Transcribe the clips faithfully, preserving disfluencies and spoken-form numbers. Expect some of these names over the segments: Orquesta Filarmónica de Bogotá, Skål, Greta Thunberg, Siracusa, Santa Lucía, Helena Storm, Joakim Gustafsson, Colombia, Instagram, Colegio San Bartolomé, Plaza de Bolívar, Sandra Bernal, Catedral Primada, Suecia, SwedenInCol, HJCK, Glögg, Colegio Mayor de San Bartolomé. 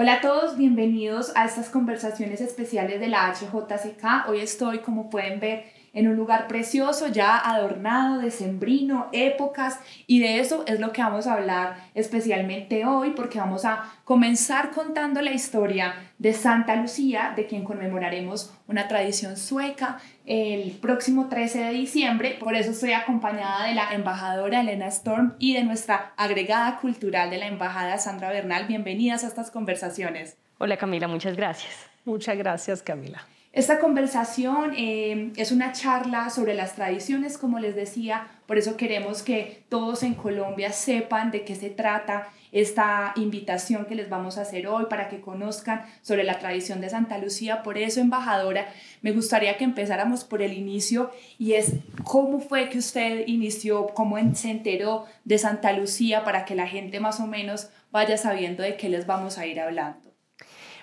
Hola a todos, bienvenidos a estas conversaciones especiales de la H J C K. Hoy estoy, como pueden ver, en un lugar precioso, ya adornado, decembrino, épocas, y de eso es lo que vamos a hablar especialmente hoy, porque vamos a comenzar contando la historia de Santa Lucía, de quien conmemoraremos una tradición sueca el próximo trece de diciembre. Por eso estoy acompañada de la embajadora Helena Storm y de nuestra agregada cultural de la embajada, Sandra Bernal. Bienvenidas a estas conversaciones. Hola Camila, muchas gracias. Muchas gracias Camila. Esta conversación eh, es una charla sobre las tradiciones, como les decía, por eso queremos que todos en Colombia sepan de qué se trata esta invitación que les vamos a hacer hoy para que conozcan sobre la tradición de Santa Lucía. Por eso, embajadora, me gustaría que empezáramos por el inicio, y es cómo fue que usted inició, cómo se enteró de Santa Lucía, para que la gente más o menos vaya sabiendo de qué les vamos a ir hablando.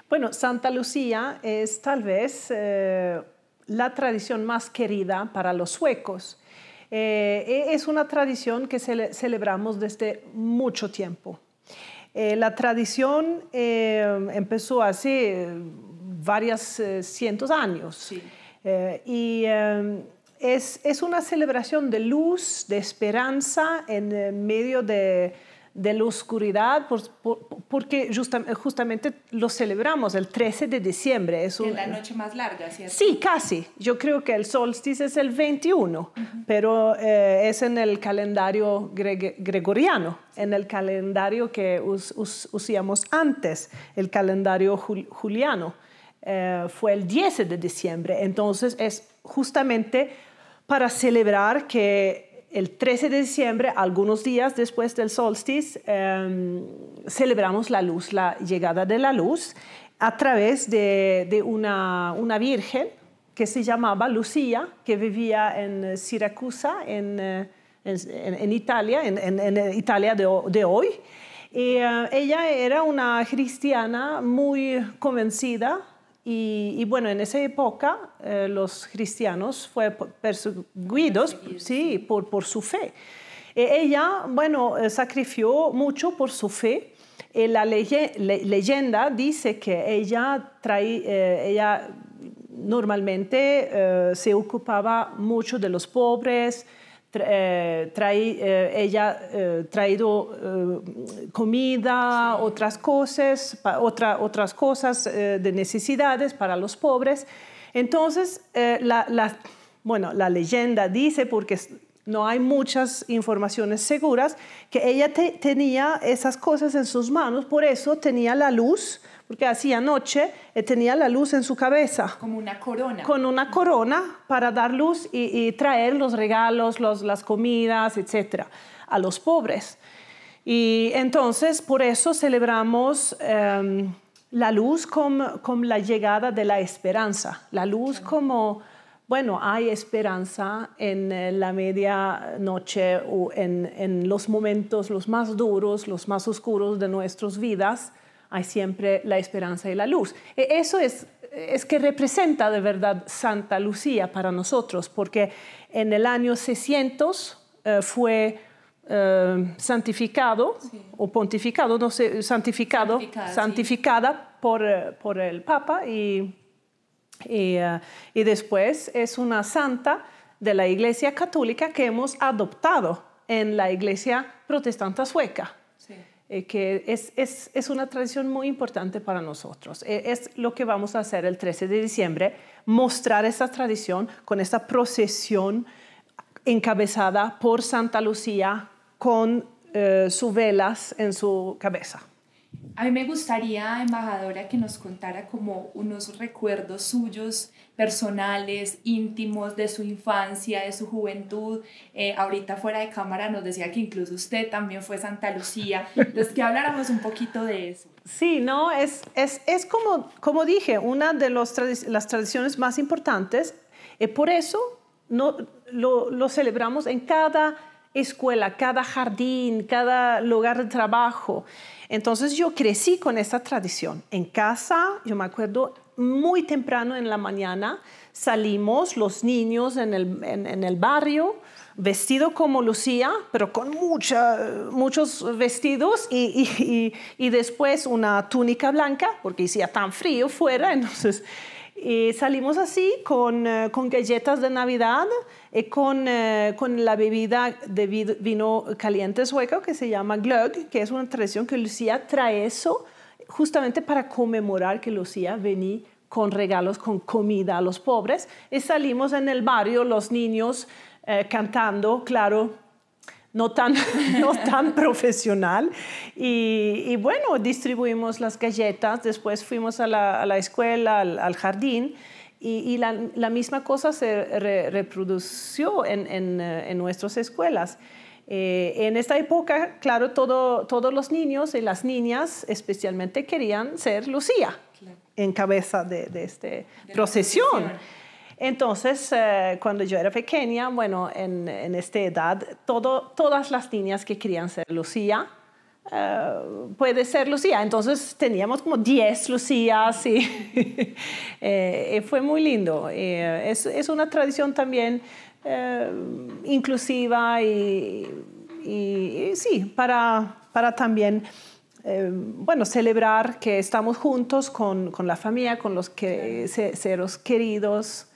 Bueno, Santa Lucía es tal vez eh, la tradición más querida para los suecos. Eh, es una tradición que cele- celebramos desde mucho tiempo. Eh, la tradición eh, empezó hace varias eh, cientos años. Sí. Eh, y eh, es, es una celebración de luz, de esperanza en medio de... de la oscuridad, por, por, porque justa, justamente lo celebramos el trece de diciembre. Es un, la noche más larga, ¿cierto? Sí, casi. Yo creo que el solsticio es el veintiuno, uh-huh. pero eh, es en el calendario gre gregoriano, en el calendario que us, us, usíamos antes, el calendario jul juliano. Eh, fue el diez de diciembre, entonces es justamente para celebrar que el trece de diciembre, algunos días después del solsticio, eh, celebramos la luz, la llegada de la luz, a través de, de una, una virgen que se llamaba Lucía, que vivía en Siracusa, en, en, en Italia, en, en, en Italia de, de hoy. Y, eh, ella era una cristiana muy convencida. Y, y bueno, en esa época eh, los cristianos fueron perseguidos, perseguidos. Sí, por, por su fe. Eh, ella, bueno, eh, sacrificó mucho por su fe. Eh, la leye le leyenda dice que ella, traí, eh, ella normalmente eh, se ocupaba mucho de los pobres, tra eh, traí, eh, ella eh, traído eh, comida, sí. otras cosas, otra, otras cosas eh, de necesidades para los pobres. Entonces, eh, la, la, bueno, la leyenda dice, porque no hay muchas informaciones seguras, que ella te, tenía esas cosas en sus manos, por eso tenía la luz, porque hacía noche, eh, tenía la luz en su cabeza. Como una corona. Con una corona para dar luz y, y traer los regalos, los, las comidas, etcétera, a los pobres. Y entonces, por eso celebramos eh, la luz como, como la llegada de la esperanza. La luz como, bueno, hay esperanza en la medianoche o en, en los momentos los más duros, los más oscuros de nuestras vidas. Hay siempre la esperanza y la luz. Eso es, es que representa de verdad Santa Lucía para nosotros, porque en el año seiscientos eh, fue eh, santificado, sí. o pontificado, no sé, santificado, santificada, santificada sí. por, por el Papa, y, y, uh, y después es una santa de la Iglesia Católica que hemos adoptado en la Iglesia Protestante Sueca. Sí. Eh, que es, es, es una tradición muy importante para nosotros. Eh, es lo que vamos a hacer el trece de diciembre, mostrar esta tradición con esta procesión encabezada por Santa Lucía con eh, sus velas en su cabeza. A mí me gustaría, embajadora, que nos contara como unos recuerdos suyos, personales, íntimos, de su infancia, de su juventud. Eh, ahorita fuera de cámara nos decía que incluso usted también fue Santa Lucía. Entonces, que habláramos un poquito de eso. Sí, no, es, es, es como, como dije, una de los tradi las tradiciones más importantes. Eh, por eso no, lo, lo celebramos en cada escuela, cada jardín, cada lugar de trabajo. Entonces yo crecí con esta tradición. En casa, yo me acuerdo, muy temprano en la mañana salimos los niños en el, en, en el barrio vestido como Lucía, pero con mucha, muchos vestidos y, y, y, y después una túnica blanca, porque hacía tan frío fuera, entonces... Y salimos así con, con galletas de Navidad y con, con la bebida de vino caliente sueco que se llama Glögg, que es una tradición que Lucía trae eso justamente para conmemorar que Lucía venía con regalos, con comida a los pobres. Y salimos en el barrio, los niños eh, cantando, claro, no tan, no tan profesional. Y, y bueno, distribuimos las galletas, después fuimos a la, a la escuela, al, al jardín, y, y la, la misma cosa se re, reprodució en, en, en nuestras escuelas. Eh, en esta época, claro, todo, todos los niños y las niñas especialmente querían ser Lucía, claro, en cabeza de, de esta de procesión. Entonces, eh, cuando yo era pequeña, bueno, en, en esta edad, todo, todas las niñas que querían ser Lucía, eh, puede ser Lucía. Entonces, teníamos como diez Lucías y eh, fue muy lindo. Eh, es, es una tradición también eh, inclusiva y, y, y sí, para, para también... Eh, bueno, celebrar que estamos juntos con, con la familia, con los que, se, seres queridos.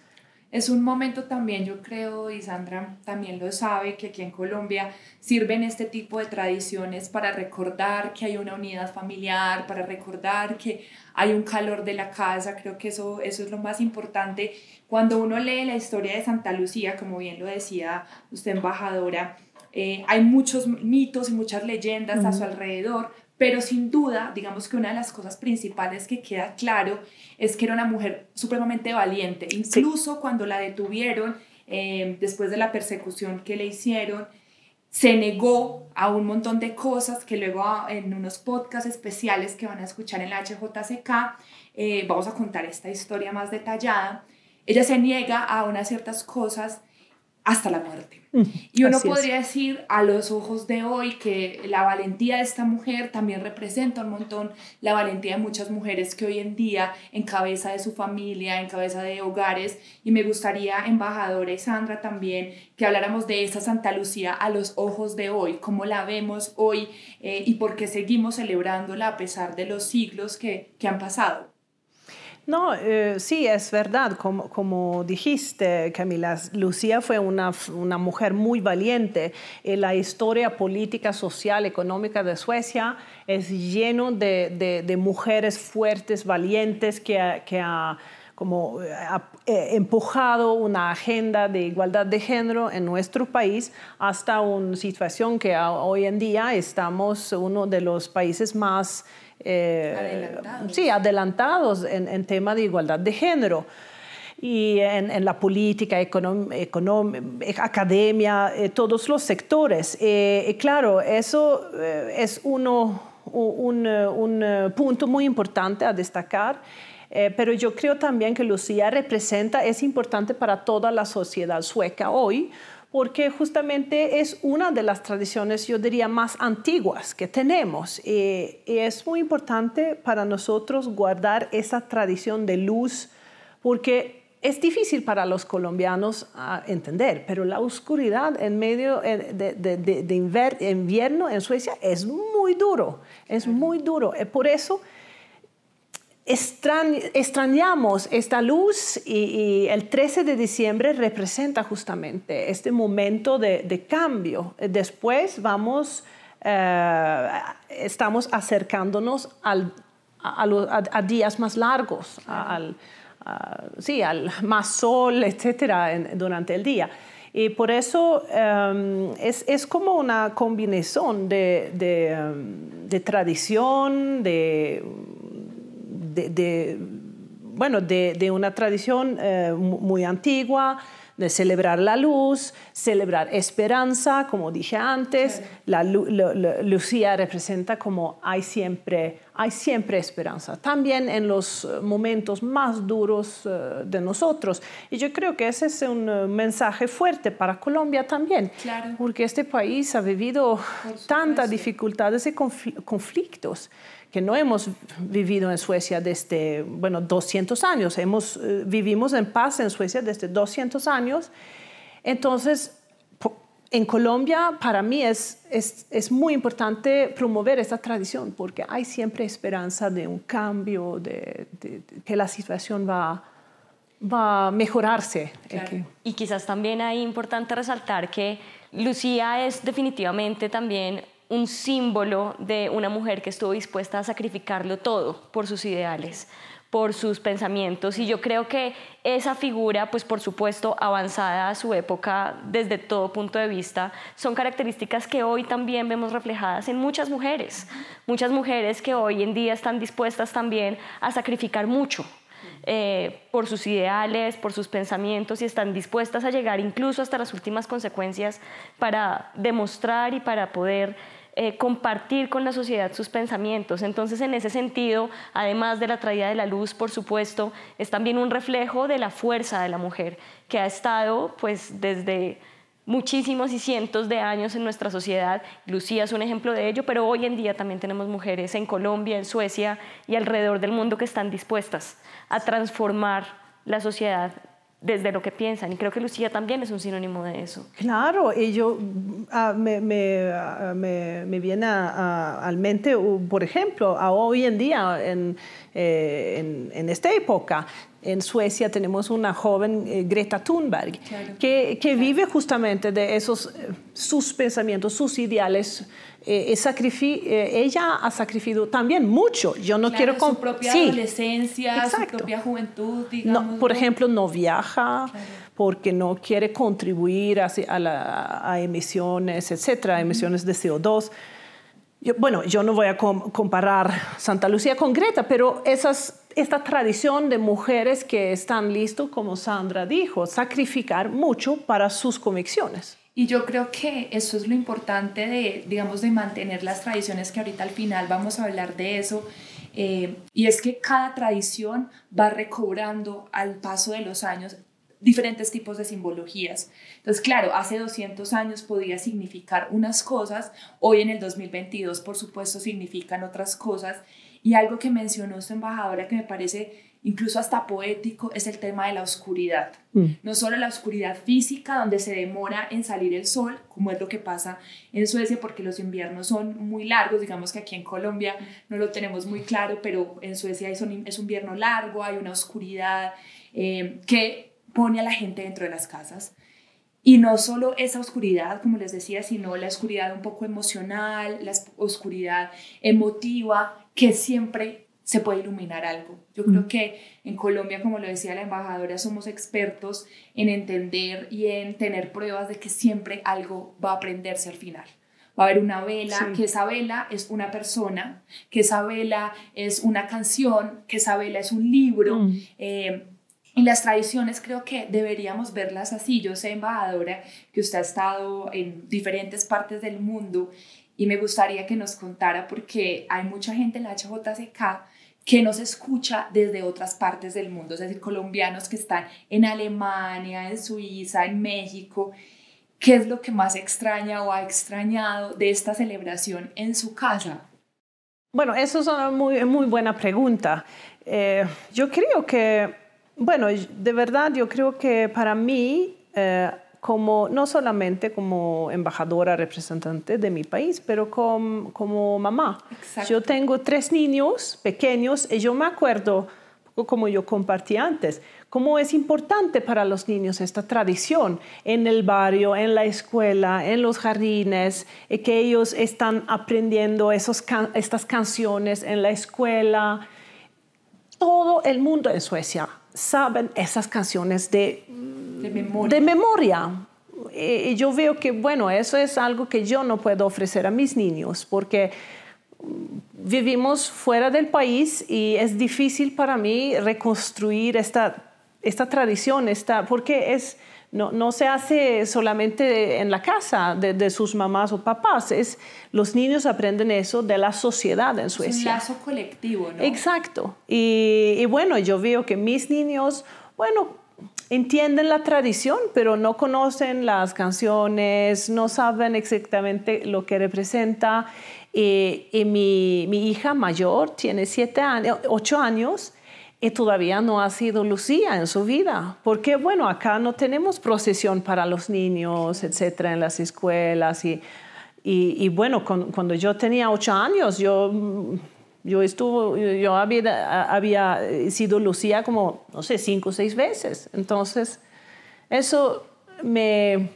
Es un momento también, yo creo, y Sandra también lo sabe, que aquí en Colombia sirven este tipo de tradiciones para recordar que hay una unidad familiar, para recordar que hay un calor de la casa. Creo que eso, eso es lo más importante. Cuando uno lee la historia de Santa Lucía, como bien lo decía usted, embajadora, eh, hay muchos mitos y muchas leyendas, uh-huh, a su alrededor. Pero sin duda, digamos que una de las cosas principales que queda claro es que era una mujer supremamente valiente. Incluso sí, cuando la detuvieron, eh, después de la persecución que le hicieron, se negó a un montón de cosas que luego en unos podcasts especiales que van a escuchar en la H J C K, eh, vamos a contar esta historia más detallada. Ella se niega a unas ciertas cosas hasta la muerte. Mm, y uno podría decir a los ojos de hoy que la valentía de esta mujer también representa un montón la valentía de muchas mujeres que hoy en día en cabeza de su familia, en cabeza de hogares. Y me gustaría, embajadora y Sandra también, que habláramos de esa Santa Lucía a los ojos de hoy, cómo la vemos hoy eh, y por qué seguimos celebrándola a pesar de los siglos que, que han pasado. No, eh, sí, es verdad, como, como dijiste, Camila, Lucía fue una, una mujer muy valiente. La historia política, social, económica de Suecia es lleno de, de, de mujeres fuertes, valientes, que, que ha, como, ha empujado una agenda de igualdad de género en nuestro país hasta una situación que hoy en día estamos uno de los países más... Eh, adelantados. Sí, adelantados en, en tema de igualdad de género y en, en la política, econom, econom, academia, eh, todos los sectores. Eh, y claro, eso eh, es uno, un, un, un punto muy importante a destacar. Eh, pero yo creo también que Lucía representa, es importante para toda la sociedad sueca hoy, porque justamente es una de las tradiciones, yo diría, más antiguas que tenemos. Y, y es muy importante para nosotros guardar esa tradición de luz, porque es difícil para los colombianos uh, entender, pero la oscuridad en medio de, de, de, de invierno en Suecia es muy duro, es muy duro. Por eso... Extrañ, extrañamos esta luz y, y el trece de diciembre representa justamente este momento de, de cambio. Después vamos, eh, estamos acercándonos al, a, a, a días más largos, al, a, sí, al más sol, etcétera, en, durante el día. Y por eso um, es, es como una combinación de, de, de tradición, de... De, de, bueno, de, de una tradición eh, muy antigua, de celebrar la luz, celebrar esperanza, como dije antes. Sí. La, la, la, Lucía representa como hay siempre, hay siempre esperanza, también en los momentos más duros eh, de nosotros. Y yo creo que ese es un mensaje fuerte para Colombia también, claro, porque este país ha vivido tantas dificultades y confl- conflictos que no hemos vivido en Suecia desde, bueno, doscientos años. Hemos, eh, vivimos en paz en Suecia desde doscientos años. Entonces, en Colombia para mí es, es, es muy importante promover esta tradición porque hay siempre esperanza de un cambio, de, de, de que la situación va, va a mejorarse. Claro. Y quizás también hay importante resaltar que Lucía es definitivamente también un símbolo de una mujer que estuvo dispuesta a sacrificarlo todo por sus ideales, por sus pensamientos, y yo creo que esa figura, pues por supuesto avanzada a su época desde todo punto de vista, son características que hoy también vemos reflejadas en muchas mujeres, muchas mujeres que hoy en día están dispuestas también a sacrificar mucho eh, por sus ideales, por sus pensamientos, y están dispuestas a llegar incluso hasta las últimas consecuencias para demostrar y para poder Eh, compartir con la sociedad sus pensamientos. Entonces, en ese sentido, además de la traída de la luz, por supuesto, es también un reflejo de la fuerza de la mujer que ha estado pues desde muchísimos y cientos de años en nuestra sociedad. Lucía es un ejemplo de ello, pero hoy en día también tenemos mujeres en Colombia, en Suecia y alrededor del mundo que están dispuestas a transformar la sociedad desde lo que piensan, y creo que Lucía también es un sinónimo de eso. Claro, y yo uh, me, me, uh, me, me viene a, a, a mente, uh, por ejemplo, a hoy en día, en, eh, en, en esta época, en Suecia tenemos una joven, eh, Greta Thunberg, claro, que, que claro. vive justamente de esos, sus pensamientos, sus ideales. Eh, eh, ella ha sacrificado también mucho. Yo no claro, quiero con su propia sí. adolescencia, exacto, su propia juventud, digamos. No, por ejemplo, no viaja claro. porque no quiere contribuir a, a, la, a emisiones, etcétera, emisiones mm. de C O dos. Yo, bueno, yo no voy a com comparar Santa Lucía con Greta, pero esas, esta tradición de mujeres que están listas, como Sandra dijo, sacrificar mucho para sus convicciones. Y yo creo que eso es lo importante de, digamos, de mantener las tradiciones, que ahorita al final vamos a hablar de eso. Eh, y es que cada tradición va recobrando al paso de los años diferentes tipos de simbologías. Entonces, claro, hace doscientos años podía significar unas cosas, hoy en el dos mil veintidós, por supuesto, significan otras cosas. Y algo que mencionó su embajadora que me parece incluso hasta poético es el tema de la oscuridad. Mm. No solo la oscuridad física, donde se demora en salir el sol, como es lo que pasa en Suecia, porque los inviernos son muy largos. Digamos que aquí en Colombia no lo tenemos muy claro, pero en Suecia es un, es un invierno largo, hay una oscuridad eh, que pone a la gente dentro de las casas. Y no solo esa oscuridad, como les decía, sino la oscuridad un poco emocional, la oscuridad emotiva, que siempre se puede iluminar algo. Yo creo que en Colombia, como lo decía la embajadora, somos expertos en entender y en tener pruebas de que siempre algo va a prenderse al final. Va a haber una vela, sí. que esa vela es una persona, que esa vela es una canción, que esa vela es un libro. Mm. Eh, Y las tradiciones creo que deberíamos verlas así. Yo sé, embajadora, que usted ha estado en diferentes partes del mundo y me gustaría que nos contara, porque hay mucha gente en la H J C K que nos escucha desde otras partes del mundo, es decir, colombianos que están en Alemania, en Suiza, en México. ¿Qué es lo que más extraña o ha extrañado de esta celebración en su casa? Bueno, eso es una muy, muy buena pregunta. Eh, yo creo que... Bueno, de verdad yo creo que para mí, eh, como, no solamente como embajadora representante de mi país, pero com, como mamá. Exacto. Yo tengo tres niños pequeños y yo me acuerdo, como yo compartí antes, cómo es importante para los niños esta tradición en el barrio, en la escuela, en los jardines, y que ellos están aprendiendo esos can estas canciones en la escuela. Todo el mundo en Suecia saben esas canciones de, de memoria. De memoria. Y, y yo veo que, bueno, eso es algo que yo no puedo ofrecer a mis niños, porque vivimos fuera del país y es difícil para mí reconstruir esta, esta tradición, esta, porque es, no, no se hace solamente en la casa de, de sus mamás o papás. Es, los niños aprenden eso de la sociedad en Suecia. Es un lazo colectivo, ¿no? Exacto. Y, y bueno, yo veo que mis niños, bueno, entienden la tradición, pero no conocen las canciones, no saben exactamente lo que representa. Y, y mi, mi hija mayor tiene siete años, ocho años, y todavía no ha sido Lucía en su vida, porque bueno, acá no tenemos procesión para los niños, etcétera, en las escuelas. Y, y, y bueno, con, cuando yo tenía ocho años, yo, yo, estuvo, yo había, había sido Lucía como, no sé, cinco o seis veces. Entonces, eso me,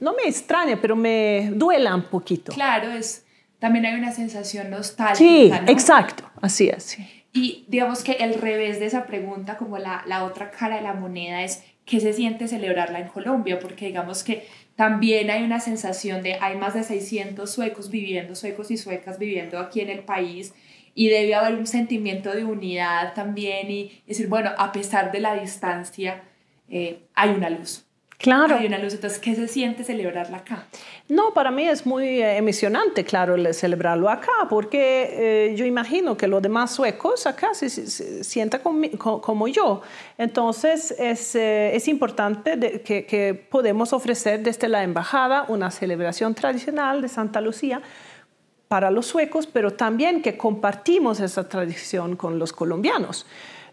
no me extraña, pero me duela un poquito. Claro, es, también hay una sensación nostálgica. Sí, ¿no? Exacto, así es. Sí. Y digamos que el revés de esa pregunta, como la, la otra cara de la moneda, es ¿qué se siente celebrarla en Colombia? Porque digamos que también hay una sensación de hay más de seiscientos suecos viviendo, suecos y suecas viviendo aquí en el país, y debe haber un sentimiento de unidad también y decir, bueno, a pesar de la distancia, eh, hay una luz. Claro. Hay una luz. Entonces, ¿qué se siente celebrarla acá? No, para mí es muy emocionante, claro, celebrarlo acá, porque eh, yo imagino que los demás suecos acá se, se, se sientan como yo. Entonces, es, eh, es importante de, que, que podemos ofrecer desde la embajada una celebración tradicional de Santa Lucía para los suecos, pero también que compartimos esa tradición con los colombianos.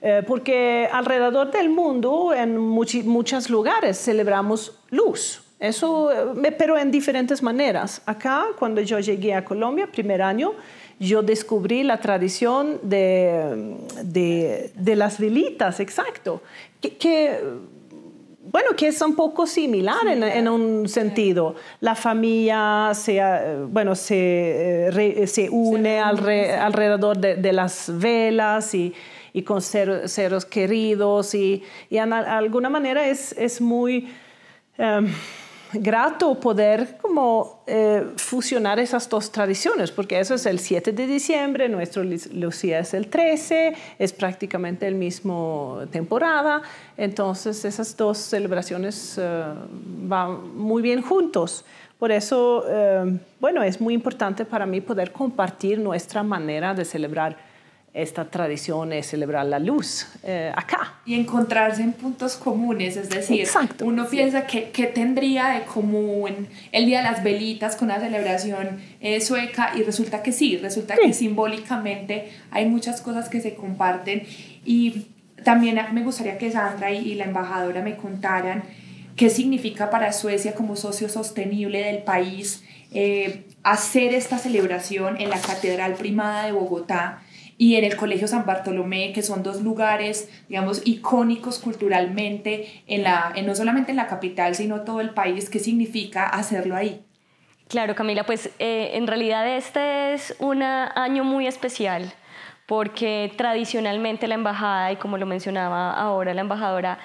Eh, porque alrededor del mundo, en much, muchos lugares, celebramos luz. Eso, eh, pero en diferentes maneras. Acá, cuando yo llegué a Colombia, primer año, yo descubrí la tradición de, de, de las velitas, exacto. Que, que, bueno, que es un poco similar, similar. En, en un sentido. La familia se, bueno, se, re, se une se al re, alrededor de, de las velas y... y con seres, seres queridos, y, y de alguna manera es, es muy eh, grato poder como, eh, fusionar esas dos tradiciones, porque eso es el siete de diciembre, nuestro Lucía es el trece, es prácticamente el mismo temporada, entonces esas dos celebraciones eh, van muy bien juntos. Por eso, eh, bueno, es muy importante para mí poder compartir nuestra manera de celebrar esta tradición es celebrar la luz eh, acá. Y encontrarse en puntos comunes, es decir, exacto, uno piensa que, que tendría de común el Día de las Velitas con una celebración eh, sueca, y resulta que sí, resulta sí. que simbólicamente hay muchas cosas que se comparten. Y también me gustaría que Sandra y, y la embajadora me contaran qué significa para Suecia como socio sostenible del país eh, hacer esta celebración en la Catedral Primada de Bogotá y en el Colegio San Bartolomé, que son dos lugares, digamos, icónicos culturalmente, en la, en no solamente en la capital, sino todo el país. ¿Qué significa hacerlo ahí? Claro, Camila, pues eh, en realidad este es un año muy especial, porque tradicionalmente la embajada, y como lo mencionaba ahora la embajadora,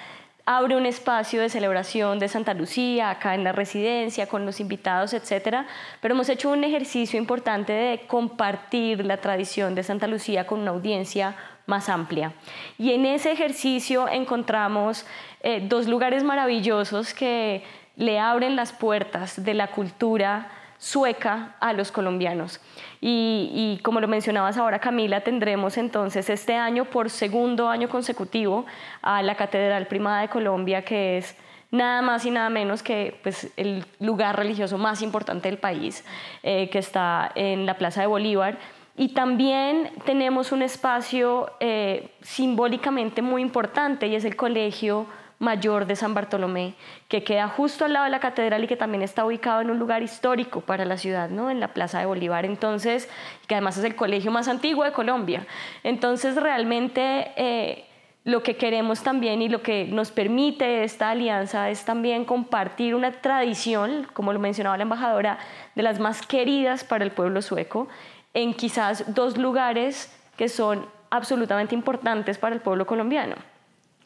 abre un espacio de celebración de Santa Lucía, acá en la residencia, con los invitados, etcétera. Pero hemos hecho un ejercicio importante de compartir la tradición de Santa Lucía con una audiencia más amplia. Y en ese ejercicio encontramos eh, dos lugares maravillosos que le abren las puertas de la cultura sueca a los colombianos. Y, y como lo mencionabas ahora, Camila, tendremos entonces este año, por segundo año consecutivo, a la Catedral Primada de Colombia, que es nada más y nada menos que pues, el lugar religioso más importante del país, eh, que está en la Plaza de Bolívar. Y también tenemos un espacio eh, simbólicamente muy importante, y es el Colegio Mayor de San Bartolomé, que queda justo al lado de la catedral y que también está ubicado en un lugar histórico para la ciudad, ¿no? En la Plaza de Bolívar, entonces, que además es el colegio más antiguo de Colombia. Entonces, realmente eh, lo que queremos también y lo que nos permite esta alianza es también compartir una tradición, como lo mencionaba la embajadora, de las más queridas para el pueblo sueco, en quizás dos lugares que son absolutamente importantes para el pueblo colombiano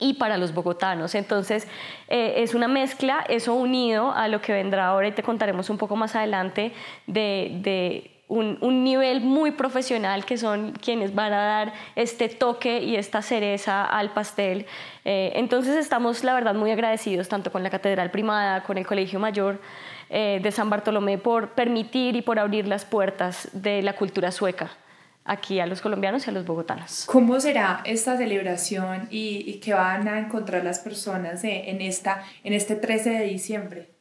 y para los bogotanos. Entonces, eh, es una mezcla, eso unido a lo que vendrá ahora, y te contaremos un poco más adelante, de, de un, un nivel muy profesional, que son quienes van a dar este toque y esta cereza al pastel. Eh, entonces, estamos, la verdad, muy agradecidos tanto con la Catedral Primada, con el Colegio Mayor eh, de San Bartolomé, por permitir y por abrir las puertas de la cultura sueca aquí a los colombianos y a los bogotanos. ¿Cómo será esta celebración y, y qué van a encontrar las personas en, esta, en este trece de diciembre?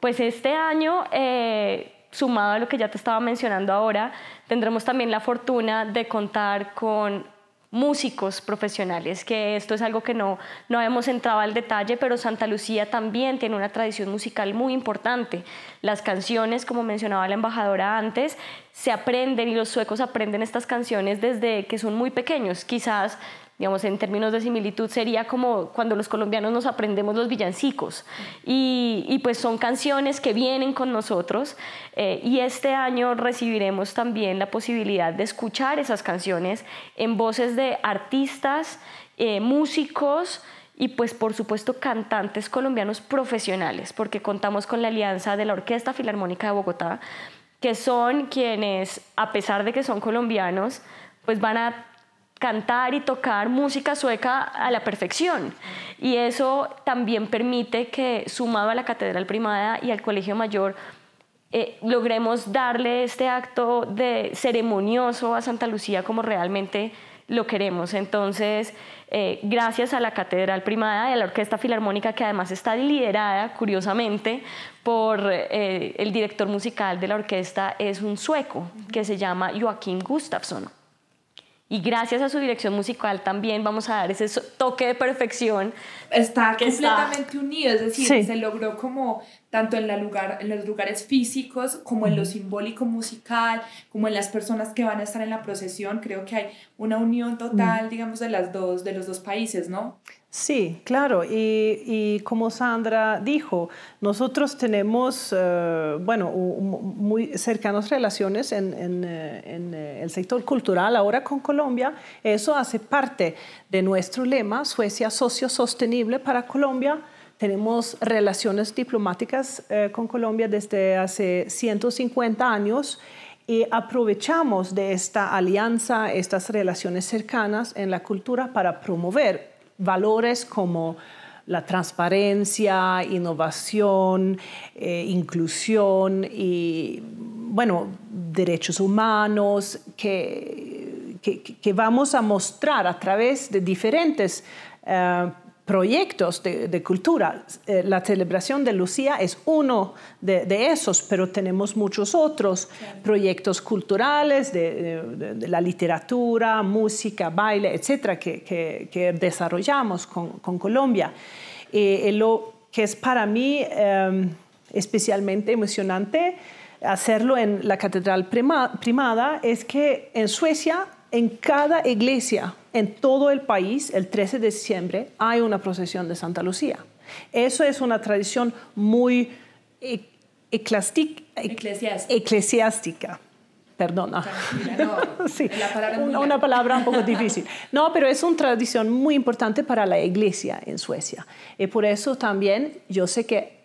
Pues este año, eh, sumado a lo que ya te estaba mencionando ahora, tendremos también la fortuna de contar con músicos profesionales, que esto es algo que no, no hemos entrado al detalle, pero Santa Lucía también tiene una tradición musical muy importante. Las canciones, como mencionaba la embajadora antes, se aprenden y los suecos aprenden estas canciones desde que son muy pequeños. Quizás, digamos, en términos de similitud, sería como cuando los colombianos nos aprendemos los villancicos. Y, y pues son canciones que vienen con nosotros. Eh, y este año recibiremos también la posibilidad de escuchar esas canciones en voces de artistas, eh, músicos y pues por supuesto cantantes colombianos profesionales, porque contamos con la alianza de la Orquesta Filarmónica de Bogotá, que son quienes, a pesar de que son colombianos, pues van a cantar y tocar música sueca a la perfección. Y eso también permite que, sumado a la Catedral Primada y al Colegio Mayor, Eh, logremos darle este acto de ceremonioso a Santa Lucía como realmente lo queremos. Entonces, eh, gracias a la Catedral Primada y a la Orquesta Filarmónica, que además está liderada, curiosamente, por eh, el director musical de la orquesta, es un sueco que se llama Joakim Gustafsson. Y gracias a su dirección musical también vamos a dar ese toque de perfección. Está completamente está... unido, es decir, sí, se logró como tanto en, la lugar, en los lugares físicos, como en lo simbólico musical, como en las personas que van a estar en la procesión. Creo que hay una unión total, digamos, de, las dos, de los dos países, ¿no? Sí, claro. Y, y como Sandra dijo, nosotros tenemos, eh, bueno, muy cercanas relaciones en, en, en el sector cultural ahora con Colombia. Eso hace parte de nuestro lema, Suecia socio-sostenible para Colombia. Tenemos relaciones diplomáticas eh, con Colombia desde hace ciento cincuenta años. Y aprovechamos de esta alianza, estas relaciones cercanas en la cultura para promover valores como la transparencia, innovación, eh, inclusión y, bueno, derechos humanos que, que, que vamos a mostrar a través de diferentes eh, proyectos de, de cultura. Eh, la celebración de Lucía es uno de, de esos, pero tenemos muchos otros proyectos culturales de, de, de la literatura, música, baile, etcétera, que, que, que desarrollamos con, con Colombia. Eh, eh, lo que es para mí eh, especialmente emocionante hacerlo en la Catedral Prima, Primada es que en Suecia, en cada iglesia, en todo el país, el trece de diciembre, hay una procesión de Santa Lucía. Eso es una tradición muy e eclesiástica. eclesiástica. Perdona. No, sí, la palabra una, una palabra un poco difícil. No, pero es una tradición muy importante para la iglesia en Suecia. Y por eso también yo sé que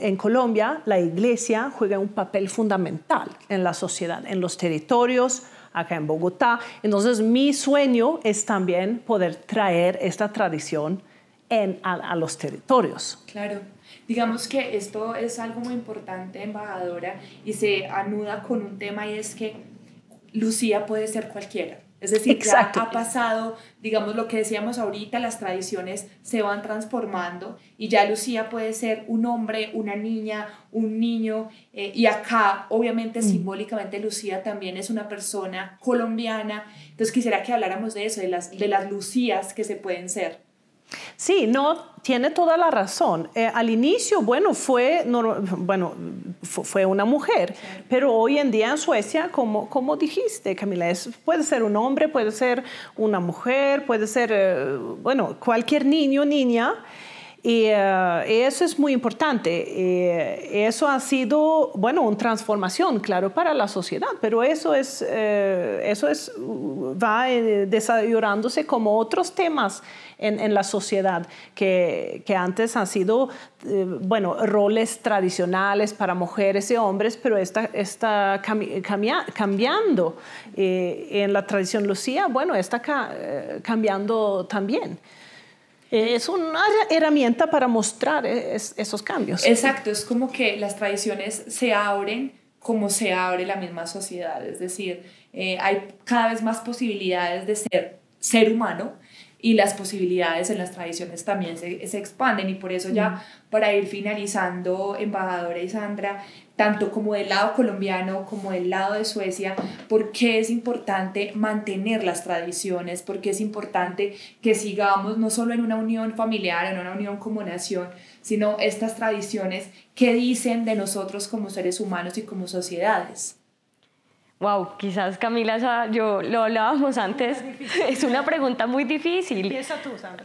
en Colombia la iglesia juega un papel fundamental en la sociedad, en los territorios, acá en Bogotá. Entonces, mi sueño es también poder traer esta tradición en, a, a los territorios. Claro. Digamos que esto es algo muy importante, embajadora, y se anuda con un tema, y es que Lucía puede ser cualquiera. Es decir, exacto, ya ha pasado, digamos, lo que decíamos ahorita, las tradiciones se van transformando y ya Lucía puede ser un hombre, una niña, un niño, eh, y acá, obviamente, mm. simbólicamente, Lucía también es una persona colombiana. Entonces, quisiera que habláramos de eso, de las, de las Lucías que se pueden ser. Sí, no, tiene toda la razón. Eh, al inicio, bueno, fue, no, bueno, fue una mujer, claro, pero hoy en día en Suecia, como, como dijiste, Camila, es, puede ser un hombre, puede ser una mujer, puede ser, eh, bueno, cualquier niño, niña, y eh, eso es muy importante. Eh, eso ha sido, bueno, una transformación, claro, para la sociedad, pero eso es, eh, eso es, va eh, desarrollándose como otros temas En, en la sociedad, que, que antes han sido, eh, bueno, roles tradicionales para mujeres y hombres, pero está, está cami camia cambiando. Eh, en la tradición Lucía, bueno, está ca cambiando también. Eh, es una herramienta para mostrar es, esos cambios. Exacto, es como que las tradiciones se abren como se abre la misma sociedad, es decir, eh, hay cada vez más posibilidades de ser ser humano, y las posibilidades en las tradiciones también se, se expanden, y por eso ya para ir finalizando, embajadora y Sandra, tanto como del lado colombiano como del lado de Suecia, ¿por qué es importante mantener las tradiciones? ¿Por qué es importante que sigamos no solo en una unión familiar, en una unión como nación, sino estas tradiciones que dicen de nosotros como seres humanos y como sociedades? Wow, quizás Camila, esa, yo lo hablábamos antes, es una pregunta muy difícil. Empieza tú, Sandra.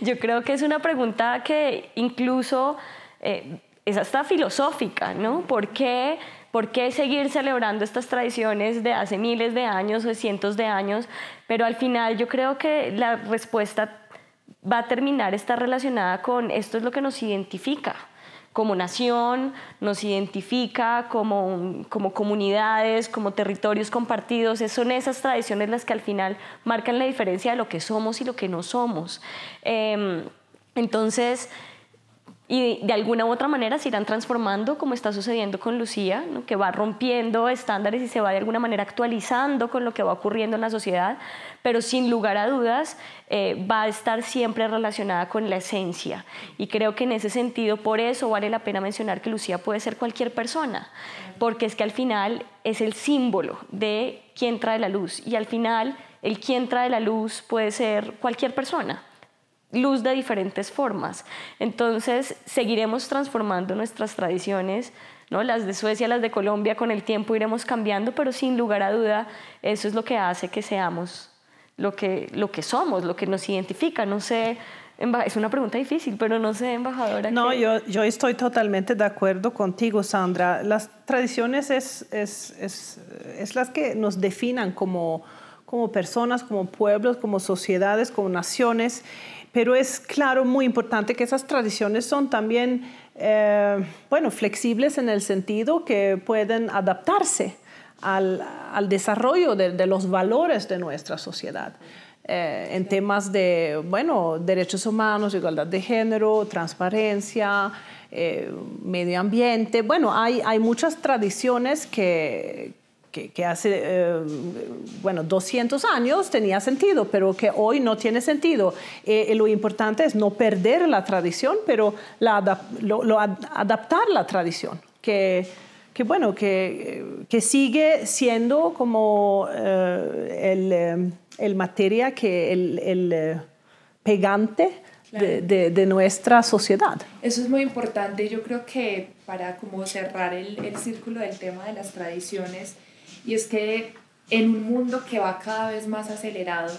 Yo creo que es una pregunta que incluso eh, es hasta filosófica, ¿no? ¿Por qué, ¿Por qué seguir celebrando estas tradiciones de hace miles de años o de cientos de años? Pero al final yo creo que la respuesta va a terminar estar relacionada con esto es lo que nos identifica como nación, nos identifica como, como comunidades, como territorios compartidos. Son esas tradiciones las que al final marcan la diferencia de lo que somos y lo que no somos. Eh, entonces, y de alguna u otra manera se irán transformando, como está sucediendo con Lucía, ¿no? Que va rompiendo estándares y se va de alguna manera actualizando con lo que va ocurriendo en la sociedad, pero sin lugar a dudas eh, va a estar siempre relacionada con la esencia. Y creo que en ese sentido, por eso vale la pena mencionar que Lucía puede ser cualquier persona, porque es que al final es el símbolo de quién trae la luz, y al final el quién trae la luz puede ser cualquier persona. Luz de diferentes formas. Entonces, seguiremos transformando nuestras tradiciones, ¿no? Las de Suecia, las de Colombia, con el tiempo iremos cambiando, pero sin lugar a duda, eso es lo que hace que seamos lo que, lo que somos, lo que nos identifica. No sé, es una pregunta difícil, pero no sé, embajadora. No, que... yo, yo estoy totalmente de acuerdo contigo, Sandra. Las tradiciones es, es, es, es las que nos definan como, como personas, como pueblos, como sociedades, como naciones. Pero es claro, muy importante que esas tradiciones son también, eh, bueno, flexibles en el sentido que pueden adaptarse al, al desarrollo de, de los valores de nuestra sociedad. Eh, en temas de, bueno, derechos humanos, igualdad de género, transparencia, eh, medio ambiente. Bueno, hay, hay muchas tradiciones que... Que, que hace, eh, bueno, doscientos años tenía sentido, pero que hoy no tiene sentido. Eh, eh, lo importante es no perder la tradición, pero la adap lo, lo ad adaptar la tradición, que, que bueno, que, que sigue siendo como eh, el, eh, el materia, que el, el eh, pegante. Claro. De, de, de nuestra sociedad. Eso es muy importante. Yo creo que para como cerrar el, el círculo del tema de las tradiciones, y es que en un mundo que va cada vez más acelerado,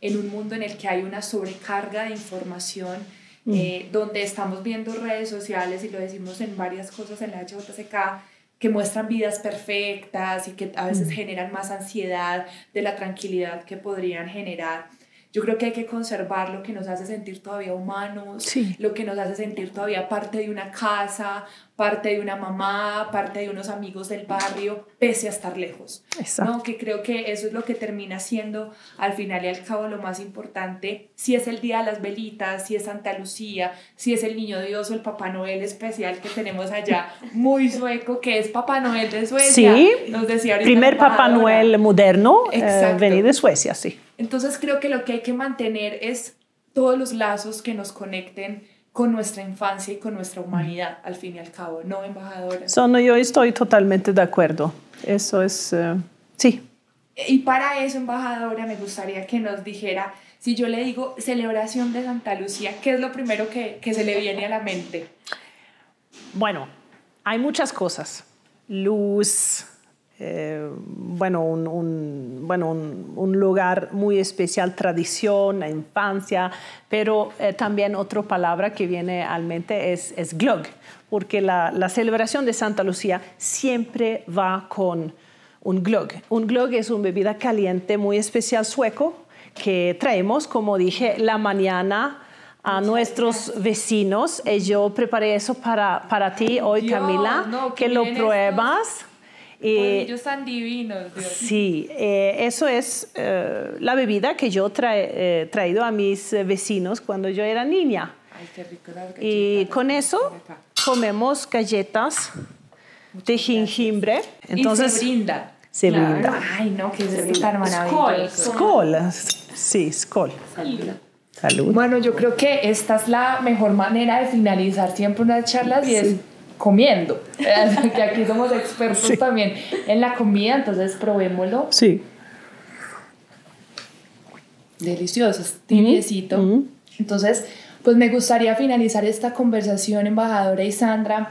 en un mundo en el que hay una sobrecarga de información, mm. eh, donde estamos viendo redes sociales, y lo decimos en varias cosas en la H J C K, que muestran vidas perfectas y que a veces mm. generan más ansiedad de la tranquilidad que podrían generar. Yo creo que hay que conservar lo que nos hace sentir todavía humanos, sí. Lo que nos hace sentir todavía parte de una casa, parte de una mamá, parte de unos amigos del barrio, pese a estar lejos. Exacto. ¿No? Que creo que eso es lo que termina siendo al final y al cabo lo más importante. Si es el Día de las Velitas, si es Santa Lucía, si es el Niño Dios o el Papá Noel especial que tenemos allá, muy sueco, que es Papá Noel de Suecia. Sí, nos decía ahorita primer Papá Noel moderno, eh, venido de Suecia, sí. Entonces creo que lo que hay que mantener es todos los lazos que nos conecten con nuestra infancia y con nuestra humanidad, al fin y al cabo, ¿no, embajadora? So, no, yo estoy totalmente de acuerdo. Eso es, uh, sí. Y para eso, embajadora, me gustaría que nos dijera, si yo le digo celebración de Santa Lucía, ¿qué es lo primero que, que se le viene a la mente? Bueno, hay muchas cosas. Luz... Eh, bueno, un, un, bueno un, un lugar muy especial, tradición, la infancia, pero eh, también otra palabra que viene a la mente es, es Glögg, porque la, la celebración de Santa Lucía siempre va con un Glögg. Un Glögg es una bebida caliente muy especial sueco que traemos, como dije, la mañana a nuestros vecinos. Y yo preparé eso para, para ti hoy, Dios, Camila, no, que lo pruebas. Esto. Eh, ellos están divinos, Dios. Sí, eh, eso es eh, la bebida que yo he trae, eh, traído a mis vecinos cuando yo era niña. Ay, qué rico, las galletas, y con eso comemos galletas de jengibre. Entonces, y se brinda. Se claro. brinda. Ay, no, que es tan maravilloso. Skål, skål. Sí, Skol. Salud. Salud. Bueno, yo creo que esta es la mejor manera de finalizar siempre unas charlas, y sí. es comiendo. Que aquí somos expertos sí. también en la comida, entonces probémoslo. Sí. Delicioso, es tibiecito. Mm -hmm. Entonces, pues me gustaría finalizar esta conversación, embajadora y Sandra,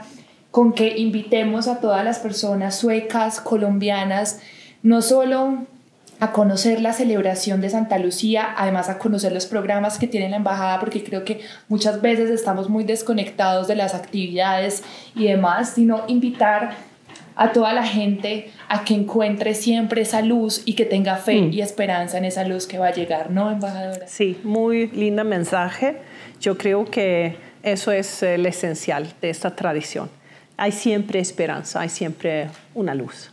con que invitemos a todas las personas suecas, colombianas, no solo a conocer la celebración de Santa Lucía, además a conocer los programas que tiene la embajada, porque creo que muchas veces estamos muy desconectados de las actividades y demás, sino invitar a toda la gente a que encuentre siempre esa luz y que tenga fe mm. y esperanza en esa luz que va a llegar, ¿no, embajadora? Sí, muy lindo mensaje. Yo creo que eso es el esencial de esta tradición. Hay siempre esperanza, hay siempre una luz.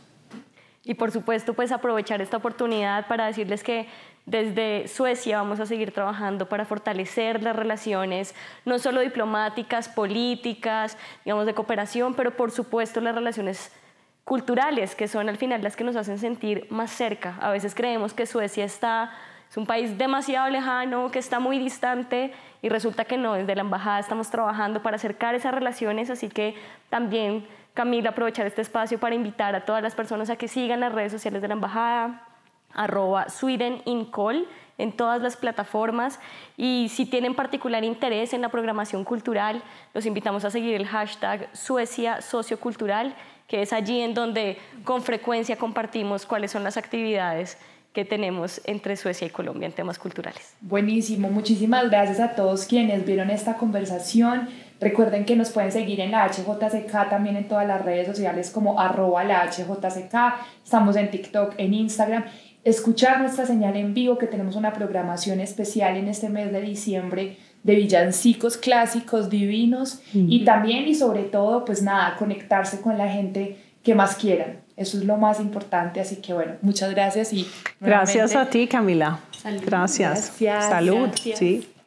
Y por supuesto, pues aprovechar esta oportunidad para decirles que desde Suecia vamos a seguir trabajando para fortalecer las relaciones, no solo diplomáticas, políticas, digamos de cooperación, pero por supuesto las relaciones culturales, que son al final las que nos hacen sentir más cerca. A veces creemos que Suecia está... es un país demasiado lejano, que está muy distante, y resulta que no, desde la embajada estamos trabajando para acercar esas relaciones, así que también, Camila, aprovechar este espacio para invitar a todas las personas a que sigan las redes sociales de la embajada, arroba SwedenInCol, en todas las plataformas, y si tienen particular interés en la programación cultural, los invitamos a seguir el hashtag Suecia Sociocultural, que es allí en donde con frecuencia compartimos cuáles son las actividades que tenemos entre Suecia y Colombia en temas culturales. Buenísimo, muchísimas gracias a todos quienes vieron esta conversación. Recuerden que nos pueden seguir en la H J C K, también en todas las redes sociales como arroba la H J C K, estamos en TikTok, en Instagram. Escuchar nuestra señal en vivo, que tenemos una programación especial en este mes de diciembre de villancicos clásicos divinos, mm-hmm. y también y sobre todo, pues nada, conectarse con la gente que más quieran. Eso es lo más importante, así que bueno, muchas gracias y gracias a ti, Camila. Salud. Gracias. Gracias. Salud. Gracias. Sí.